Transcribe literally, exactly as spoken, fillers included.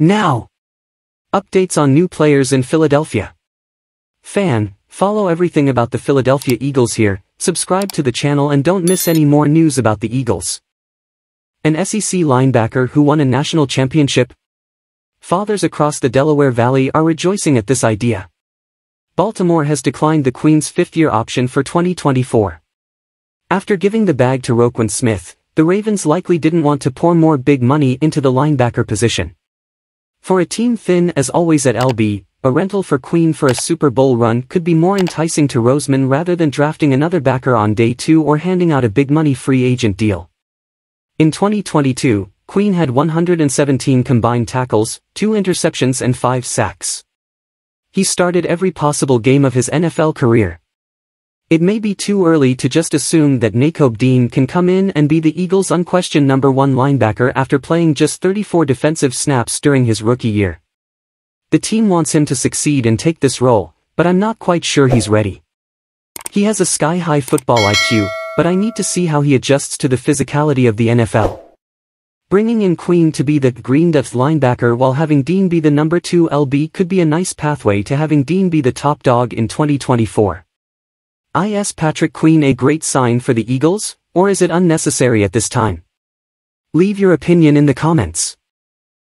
Now! Updates on new players in Philadelphia. Fan, follow everything about the Philadelphia Eagles here, subscribe to the channel and don't miss any more news about the Eagles. An S E C linebacker who won a national championship? Fathers across the Delaware Valley are rejoicing at this idea. Baltimore has declined the Queen's fifth-year option for twenty twenty-four. After giving the bag to Roquan Smith, the Ravens likely didn't want to pour more big money into the linebacker position. For a team thin as always at L B, a rental for Queen for a Super Bowl run could be more enticing to Roseman rather than drafting another backer on day two or handing out a big-money free agent deal. In twenty twenty-two, Queen had one hundred seventeen combined tackles, two interceptions and five sacks. He started every possible game of his N F L career. It may be too early to just assume that Nakobe Dean can come in and be the Eagles' unquestioned number one linebacker after playing just thirty-four defensive snaps during his rookie year. The team wants him to succeed and take this role, but I'm not quite sure he's ready. He has a sky-high football I Q, but I need to see how he adjusts to the physicality of the N F L. Bringing in Queen to be the green depth linebacker while having Dean be the number two L B could be a nice pathway to having Dean be the top dog in twenty twenty-four. Is Patrick Queen a great sign for the Eagles, or is it unnecessary at this time? Leave your opinion in the comments.